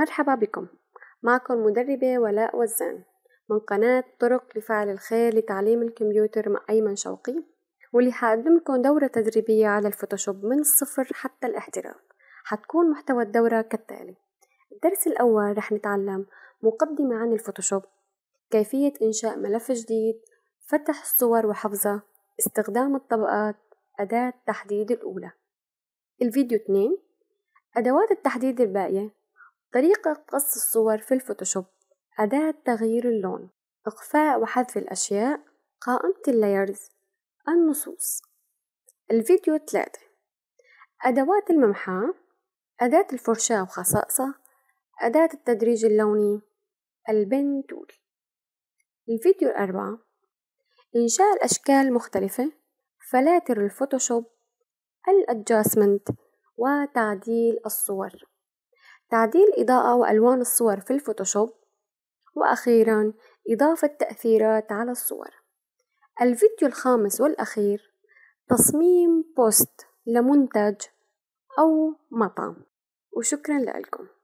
مرحبا بكم، معكم مدربة ولاء وزان من قناة طرق لفعل الخير لتعليم الكمبيوتر مع أيمن شوقي، واللي حقدم لكم دورة تدريبية على الفوتوشوب من الصفر حتى الاحتراف. حتكون محتوى الدورة كالتالي: الدرس الأول رح نتعلم مقدمة عن الفوتوشوب، كيفية إنشاء ملف جديد، فتح الصور وحفظها، استخدام الطبقات، أداة تحديد الأولى. الفيديو 2 أدوات التحديد الباقية، طريقة قص الصور في الفوتوشوب، أداة تغيير اللون، إخفاء وحذف الأشياء، قائمة اللايرز، النصوص. الفيديو 3 أدوات الممحاة، أداة الفرشاة وخصائصها، أداة التدريج اللوني، البن تول. الفيديو 4 إنشاء الأشكال المختلفة، فلاتر الفوتوشوب، الأدجاستمنت وتعديل الصور، تعديل إضاءة وألوان الصور في الفوتوشوب، وأخيرا إضافة تأثيرات على الصور. الفيديو 5 والأخير تصميم بوست لمنتج أو مطعم. وشكرا لكم.